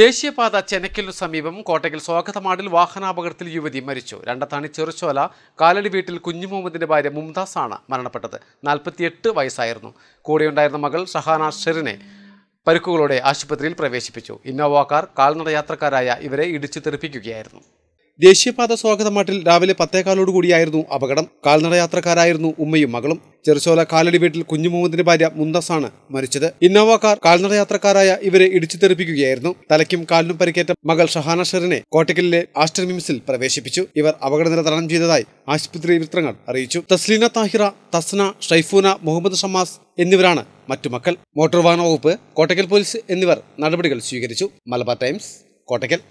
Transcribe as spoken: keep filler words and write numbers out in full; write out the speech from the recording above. ദേശീയപാത ചെനക്കലിനു സമീപം കോട്ടക്കൽ സ്വാഗതമാടിൽ വാഹനാപകടത്തിൽ യുവതി മരിച്ചു. രണ്ടത്താണി ചെറുശ്ശോല കാലടി വീട്ടിൽ കുഞ്ഞുമുഹമ്മദിന്റെ ഭാര്യ മുംതാസാണ് മരണപ്പെട്ടത്. നാൽപ്പത്തിയെട്ട് വയസ്സായിരുന്നു. കൂടെയുണ്ടായിരുന്ന മകൾ സഹാന ഷെരിനെ പരിക്കുകളോടെ ആശുപത്രിയിൽ പ്രവേശിപ്പിച്ചു. ഇന്നോവ കാർ കാൽനട യാത്രക്കാരായ ഇവരെ ഇടിച്ചു തെറിപ്പിക്കുകയായിരുന്നു. ദേശീയപാത സ്വാഗതമാട്ടിൽ രാവിലെ പത്തേകാലോടു കൂടിയായിരുന്നു അപകടം. കാൽനട യാത്രക്കാരായിരുന്നു ഉമ്മയും മകളും. ചെറുശ്ശോല കാലടി വീട്ടിൽ കുഞ്ഞുമുഹമ്മദിന്റെ ഭാര്യ മുംതാസാണ് മരിച്ചത്. ഇന്നോവ കാർ കാൽനട യാത്രക്കാരായ ഇവരെ ഇടിച്ചു തെറിപ്പിക്കുകയായിരുന്നു. തലയ്ക്കും കാലിനും പരിക്കേറ്റ മകൾ സഹാന ഷെറിനെ കോട്ടക്കലിലെ ആസ്റ്റർ മിംസിൽ പ്രവേശിപ്പിച്ചു. ഇവർ അപകടനില തരണം ചെയ്തതായി ആശുപത്രി വൃത്തങ്ങൾ അറിയിച്ചു. തസ്ലീന താഹിറ, തസ്ന, ഷൈഫൂന, മുഹമ്മദ് ഷമാസ് എന്നിവരാണ് മറ്റു മക്കൾ. മോട്ടോർ വാഹന വകുപ്പ്, കോട്ടക്കൽ പോലീസ് എന്നിവർ നടപടികൾ സ്വീകരിച്ചു. മലബാർ ടൈംസ്, കോട്ടക്കൽ.